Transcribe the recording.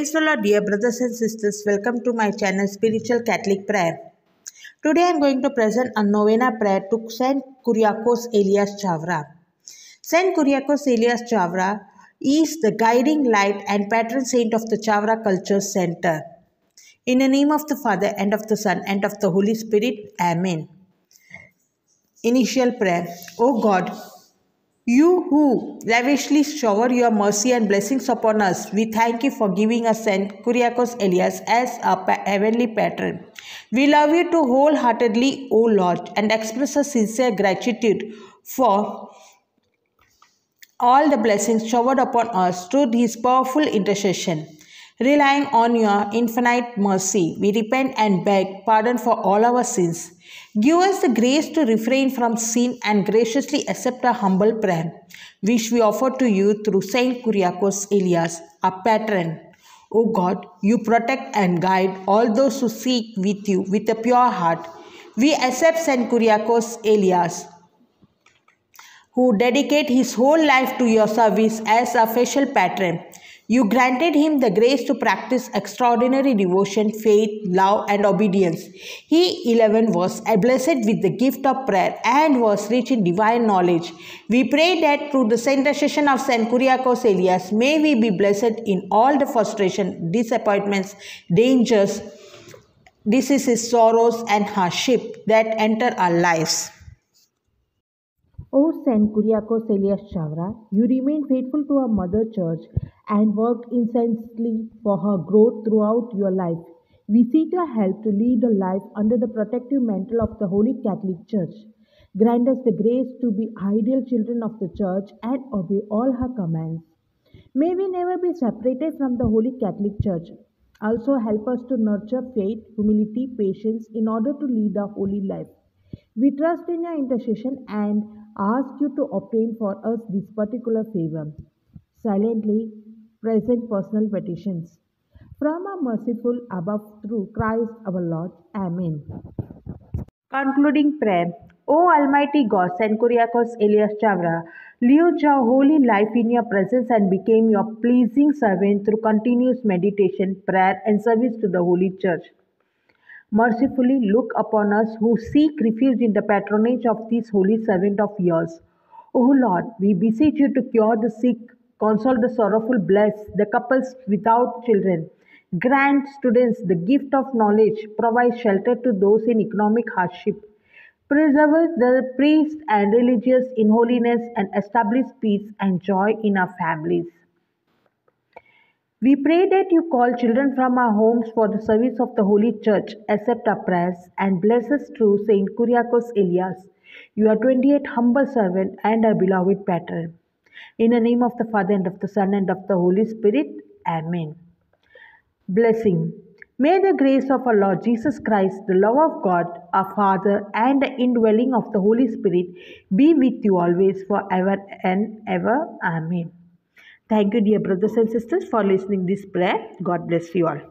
Praise the Lord, dear brothers and sisters. Welcome to my channel, Spiritual Catholic Prayer. Today I am going to present a novena prayer to Saint Kuriakose Elias Chavara. Saint Kuriakose Elias Chavara is the guiding light and patron saint of the Chavara Culture Center. In the name of the Father, and of the Son, and of the Holy Spirit. Amen. Initial prayer. O God, you who lavishly shower your mercy and blessings upon us, we thank you for giving us Saint Kuriakose Elias as our heavenly patron. We love you to wholeheartedly, O Lord, and express a sincere gratitude for all the blessings showered upon us through his powerful intercession. Relying on your infinite mercy, we repent and beg pardon for all our sins. Give us the grace to refrain from sin and graciously accept our humble prayer, which we offer to you through Saint Kuriakose Elias, our patron. O God, you protect and guide all those who seek with you with a pure heart. We accept Saint Kuriakose Elias, who dedicated his whole life to your service, as our faithful patron. You granted him the grace to practice extraordinary devotion, faith, love, and obedience. He, 11, was blessed with the gift of prayer and was rich in divine knowledge. We pray that through the intercession of Saint Kuriakose Elias, may we be blessed in all the frustration, disappointments, dangers, diseases, sorrows, and hardship that enter our lives. O Saint Kuriakose Elias Chavara, you remained faithful to our Mother Church and worked incessantly for her growth throughout your life. We seek your help to lead a life under the protective mantle of the Holy Catholic Church. Grant us the grace to be ideal children of the Church and obey all her commands. May we never be separated from the Holy Catholic Church. Also help us to nurture faith, humility, patience in order to lead a holy life. We trust in your intercession and ask you to obtain for us this particular favor. Silently present personal petitions. From our merciful above through Christ our Lord. Amen. Concluding prayer. O Almighty God, Saint Kuriakose Elias Chavara lived your holy life in your presence and became your pleasing servant through continuous meditation, prayer, and service to the Holy Church. Mercifully look upon us who seek refuge in the patronage of this holy servant of yours. O Lord, we beseech you to cure the sick, console the sorrowful, bless the couples without children. Grant students the gift of knowledge, provide shelter to those in economic hardship. Preserve the priests and religious in holiness and establish peace and joy in our families. We pray that you call children from our homes for the service of the Holy Church. Accept our prayers and bless us through Saint Kuriakose Elias, your 28th humble servant and our beloved patron. In the name of the Father, and of the Son, and of the Holy Spirit. Amen. Blessing. May the grace of our Lord Jesus Christ, the love of God, our Father, and the indwelling of the Holy Spirit be with you always, forever and ever. Amen. Thank you, dear brothers and sisters, for listening this prayer. God bless you all.